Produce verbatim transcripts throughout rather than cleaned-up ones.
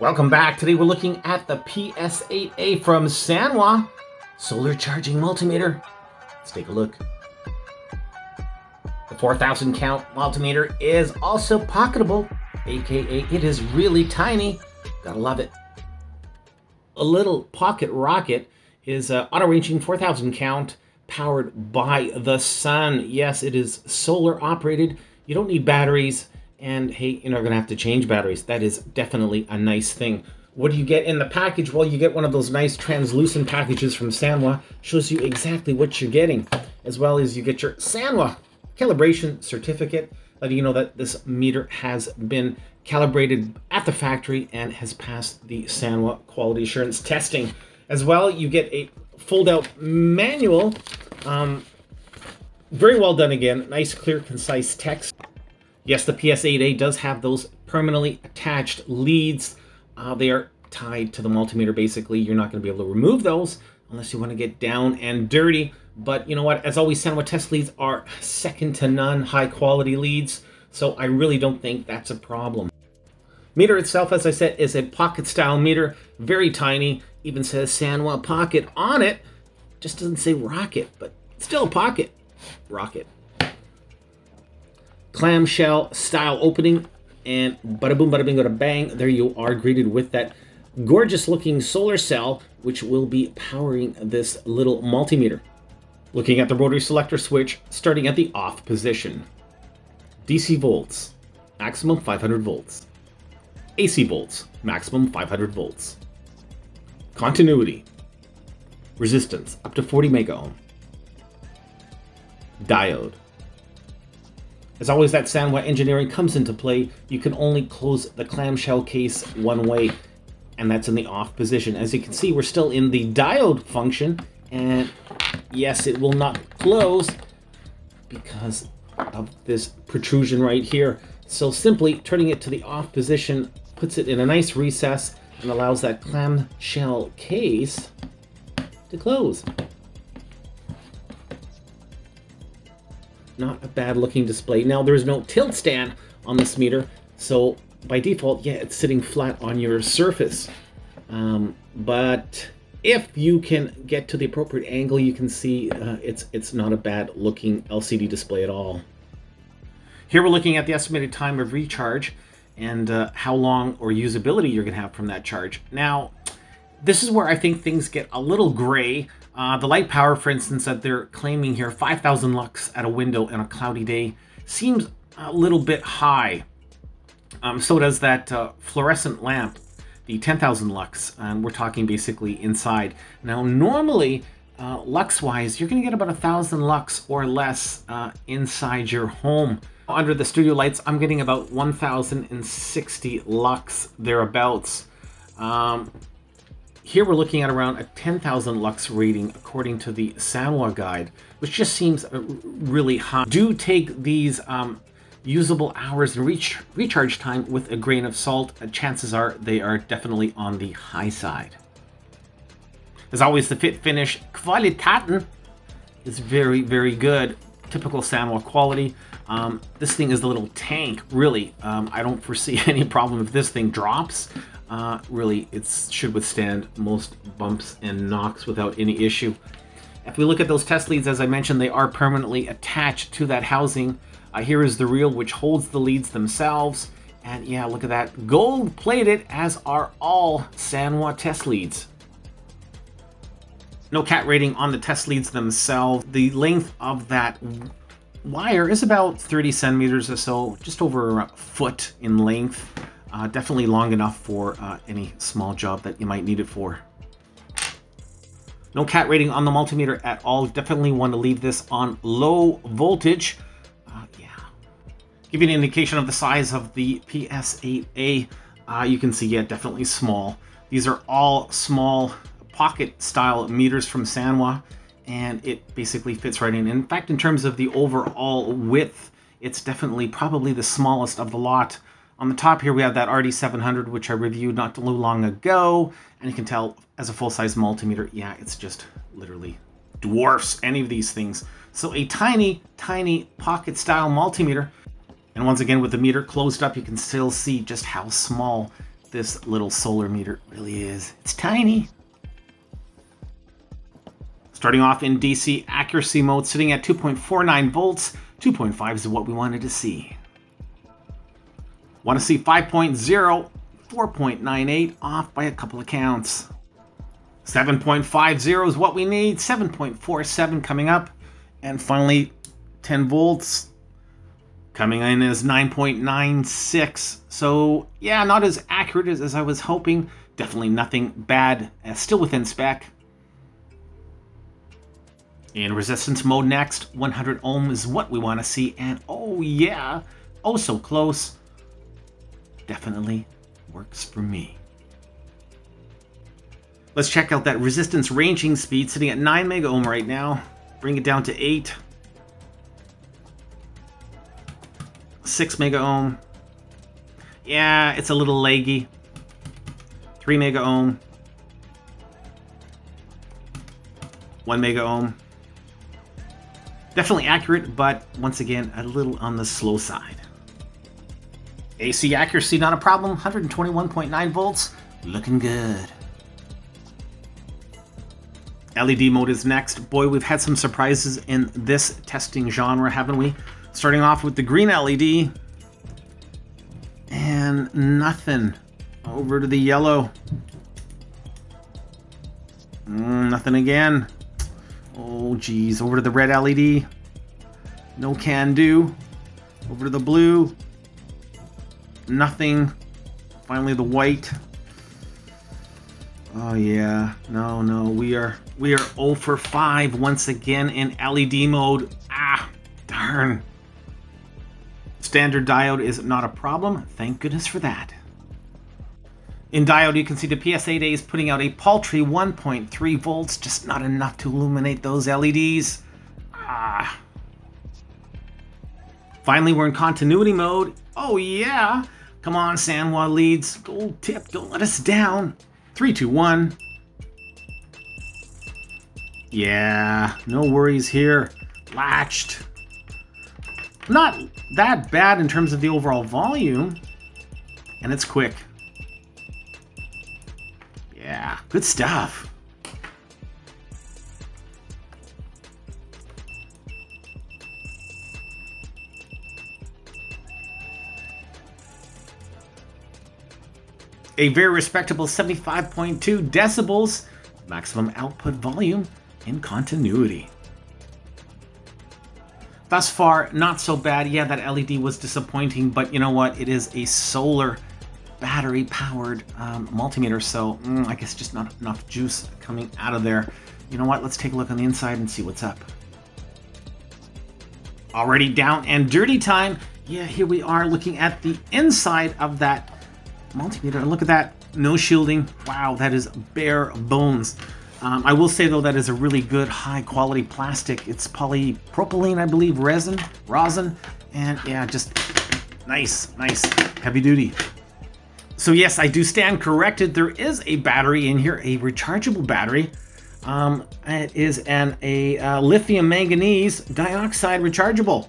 Welcome back. Today we're looking at the P S eight A from Sanwa Solar Charging Multimeter. Let's take a look. The four thousand count multimeter is also pocketable, aka it is really tiny. Gotta love it. A little pocket rocket is uh, auto-ranging four thousand count powered by the sun. Yes, it is solar operated. You don't need batteries. And hey, you're not gonna have to change batteries. That is definitely a nice thing. What do you get in the package? Well, you get one of those nice translucent packages from Sanwa. Shows you exactly what you're getting, as well as you get your Sanwa calibration certificate, letting you know that this meter has been calibrated at the factory and has passed the Sanwa quality assurance testing. As well, you get a fold-out manual. Um, very well done again. Nice, clear, concise text. Yes, the P S eight A does have those permanently attached leads. Uh, they are tied to the multimeter, basically. You're not going to be able to remove those unless you want to get down and dirty. But you know what? As always, Sanwa test leads are second to none, high-quality leads. So I really don't think that's a problem. Meter itself, as I said, is a pocket-style meter. Very tiny. Even says Sanwa Pocket on it. Just doesn't say rocket, but still pocket rocket. Clamshell style opening, and bada boom, bada bing, bada bang, there you are, greeted with that gorgeous looking solar cell which will be powering this little multimeter. Looking at the rotary selector switch, starting at the off position. D C volts, maximum five hundred volts. A C volts, maximum five hundred volts. Continuity, resistance up to forty mega ohm. Diode. As always, that Sanwa engineering comes into play. You can only close the clamshell case one way, and that's in the off position. As you can see, we're still in the diode function, and yes, it will not close because of this protrusion right here. So simply turning it to the off position puts it in a nice recess and allows that clamshell case to close. Not a bad looking display. Now there is no tilt stand on this meter, so by default, yeah, it's sitting flat on your surface. Um, but if you can get to the appropriate angle, you can see uh, it's it's not a bad looking L C D display at all. Here we're looking at the estimated time of recharge and uh, how long or usability you're gonna have from that charge. Now, this is where I think things get a little gray. Uh, the light power, for instance, that they're claiming here, five thousand lux at a window on a cloudy day, seems a little bit high. Um, so does that uh, fluorescent lamp, the ten thousand lux, and we're talking basically inside. Now, normally, uh, lux-wise, you're going to get about one thousand lux or less uh, inside your home. Under the studio lights, I'm getting about one thousand sixty lux thereabouts. Um, Here we're looking at around a ten thousand lux rating according to the Sanwa guide, which just seems really high. Do take these um, usable hours and reach, recharge time with a grain of salt. Uh, chances are they are definitely on the high side. As always, the fit finish Qualitaten is very, very good. Typical Sanwa quality. Um, this thing is the little tank, really. Um, I don't foresee any problem if this thing drops. Uh, really, it should withstand most bumps and knocks without any issue. If we look at those test leads, as I mentioned, they are permanently attached to that housing. Uh, here is the reel which holds the leads themselves. And yeah, look at that. Gold plated, as are all Sanwa test leads. No cat rating on the test leads themselves. The length of that wire is about thirty centimeters or so, just over a foot in length. Uh, definitely long enough for uh, any small job that you might need it for. No cat rating on the multimeter at all. Definitely want to leave this on low voltage. Uh, yeah. Give you an indication of the size of the P S eight A. Uh, you can see, yeah, definitely small. These are all small pocket style meters from Sanwa, and it basically fits right in. In fact, in terms of the overall width, it's definitely probably the smallest of the lot. On the top here, we have that R D seven hundred, which I reviewed not too long ago. And you can tell, as a full-size multimeter, yeah, it's just literally dwarfs any of these things. So a tiny, tiny pocket-style multimeter. And once again, with the meter closed up, you can still see just how small this little solar meter really is. It's tiny. Starting off in D C accuracy mode, sitting at two point four nine volts. two point five is what we wanted to see. Want to see five point oh, four point nine eight, off by a couple of counts. seven point five oh is what we need, seven point four seven coming up. And finally, ten volts coming in as nine point nine six. So yeah, not as accurate as, as I was hoping. Definitely nothing bad, uh, still within spec. In resistance mode next, one hundred ohm is what we want to see. And oh yeah, oh so close. Definitely works for me. Let's check out that resistance ranging speed, sitting at nine mega ohm right now. Bring it down to eight. six mega ohm. Yeah, it's a little laggy. three mega ohm. one mega ohm. Definitely accurate, but once again, a little on the slow side. A C accuracy, not a problem. one hundred twenty-one point nine volts, looking good. L E D mode is next. Boy, we've had some surprises in this testing genre, haven't we? Starting off with the green L E D. And nothing. Over to the yellow. Mm, nothing again. Oh, geez. Over to the red L E D. No can do. Over to the blue. Nothing. Finally the white. Oh yeah, no, no, we are we are zero for five once again in L E D mode. Ah, darn. Standard diode is not a problem, thank goodness for that. In diode you can see the P S A is putting out a paltry one point three volts, just not enough to illuminate those L E Ds. Ah. Finally we're in continuity mode. Oh yeah, come on Sanwa leads, gold tip, don't let us down. three, two, one. Yeah, no worries here. Latched. Not that bad in terms of the overall volume. And it's quick. Yeah, good stuff. A very respectable seventy-five point two decibels, maximum output volume in continuity. Thus far, not so bad. Yeah, that L E D was disappointing, but you know what? It is a solar battery-powered um, multimeter, so mm, I guess just not enough juice coming out of there. You know what? Let's take a look on the inside and see what's up. Already down and dirty time. Yeah, here we are looking at the inside of that multimeter, and look at that, no shielding. Wow, that is bare bones. um, I will say though, that is a really good high quality plastic. It's polypropylene, I believe, resin rosin, and yeah, just nice, nice heavy duty. So yes, I do stand corrected, there is a battery in here, a rechargeable battery. Um, it is an a uh, lithium manganese dioxide rechargeable.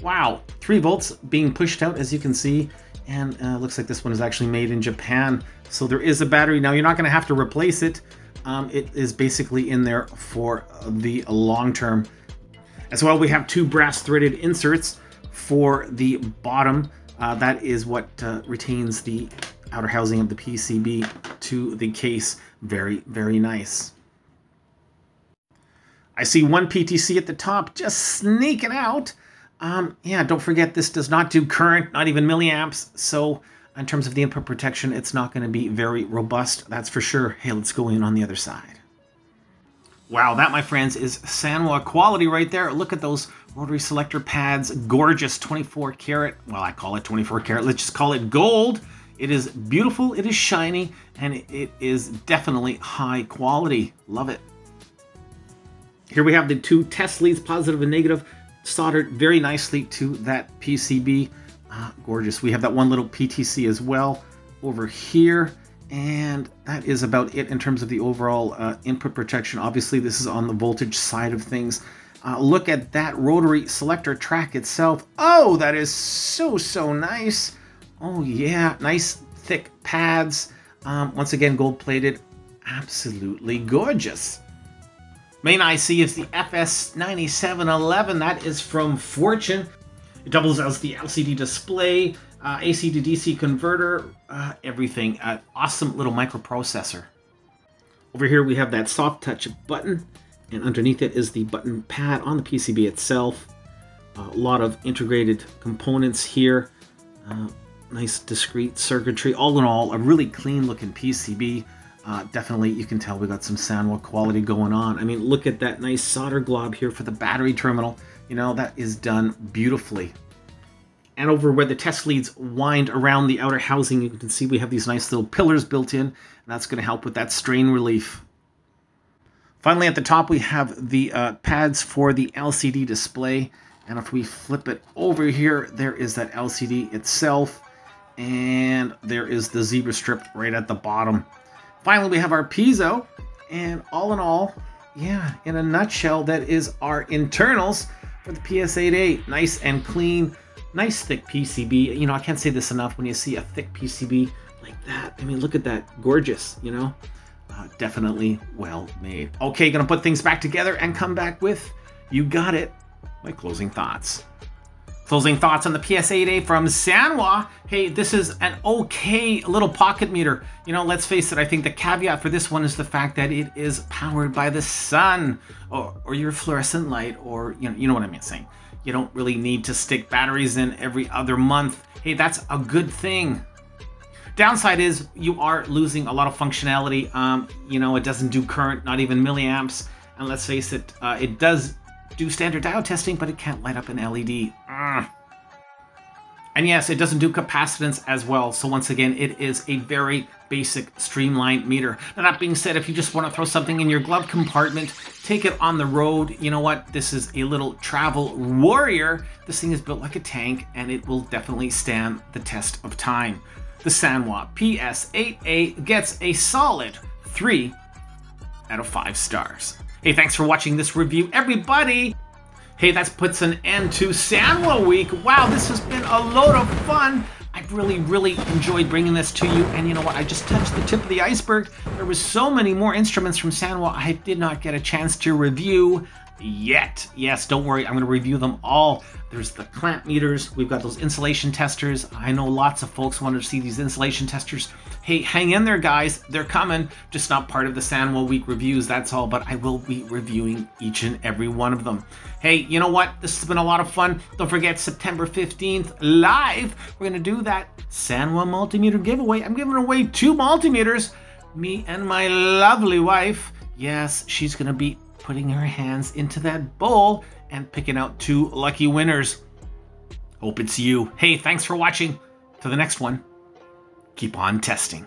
Wow, three volts being pushed out, as you can see. And uh, looks like this one is actually made in Japan. So there is a battery. Now you're not gonna have to replace it. Um, it is basically in there for the long term. As well, we have two brass threaded inserts for the bottom. Uh, that is what uh, retains the outer housing of the P C B to the case. Very, very nice. I see one P T C at the top, just sneaking out. Um, yeah, don't forget this does not do current, not even milliamps. So in terms of the input protection, it's not going to be very robust. That's for sure. Hey, let's go in on the other side. Wow, that, my friends, is Sanwa quality right there. Look at those rotary selector pads. Gorgeous twenty-four karat. Well, I call it twenty-four karat. Let's just call it gold. It is beautiful. It is shiny. And it is definitely high quality. Love it. Here we have the two test leads, positive and negative, soldered very nicely to that P C B. Ah, gorgeous. We have that one little P T C as well over here, and that is about it in terms of the overall uh, input protection. Obviously this is on the voltage side of things. Uh, look at that rotary selector track itself. Oh, that is so so nice. Oh yeah, nice thick pads. Um, once again, gold-plated, absolutely gorgeous. Main I C is the F S nine seven one one. That is from Fortune. It doubles as the L C D display, uh, A C to D C converter, uh, everything. Uh, awesome little microprocessor. Over here we have that soft touch button, and underneath it is the button pad on the P C B itself. Uh, a lot of integrated components here. Uh, nice discrete circuitry. All in all, a really clean looking P C B. Uh, definitely, you can tell we got some Sanwa quality going on. I mean, look at that nice solder glob here for the battery terminal. You know, that is done beautifully. And over where the test leads wind around the outer housing, you can see we have these nice little pillars built in, and that's going to help with that strain relief. Finally, at the top, we have the uh, pads for the L C D display. And if we flip it over here, there is that L C D itself. And there is the zebra strip right at the bottom. Finally, we have our piezo, and all in all, yeah, in a nutshell, that is our internals for the P S eight A. Nice and clean, nice thick P C B. You know, I can't say this enough, when you see a thick P C B like that, I mean, look at that, gorgeous, you know? Uh, definitely well made. Okay, gonna put things back together and come back with, you got it, my closing thoughts. Closing thoughts on the P S eight A from Sanwa. Hey, this is an okay little pocket meter. You know, let's face it, I think the caveat for this one is the fact that it is powered by the sun or, or your fluorescent light, or, you know, you know what I'm saying. You don't really need to stick batteries in every other month. Hey, that's a good thing. Downside is you are losing a lot of functionality. Um, you know, it doesn't do current, not even milliamps. And let's face it, uh, it does do standard diode testing, but it can't light up an L E D. Ugh. And yes, it doesn't do capacitance as well. So once again, it is a very basic streamlined meter. Now that being said, if you just want to throw something in your glove compartment, take it on the road, you know what? This is a little travel warrior. This thing is built like a tank, and it will definitely stand the test of time. The Sanwa P S eight A gets a solid three out of five stars. Hey, thanks for watching this review, everybody. Hey, that puts an end to Sanwa Week. Wow, this has been a load of fun. I've really, really enjoyed bringing this to you. And you know what? I just touched the tip of the iceberg. There was so many more instruments from Sanwa I did not get a chance to review yet. Yes, don't worry, I'm going to review them all. There's the clamp meters. We've got those insulation testers. I know lots of folks wanted to see these insulation testers. Hey, hang in there, guys. They're coming. Just not part of the Sanwa Week reviews, that's all. But I will be reviewing each and every one of them. Hey, you know what? This has been a lot of fun. Don't forget, September fifteenth, live, we're going to do that Sanwa multimeter giveaway. I'm giving away two multimeters. Me and my lovely wife. Yes, she's going to be putting her hands into that bowl and picking out two lucky winners. Hope it's you. Hey, thanks for watching. Till the next one, keep on testing.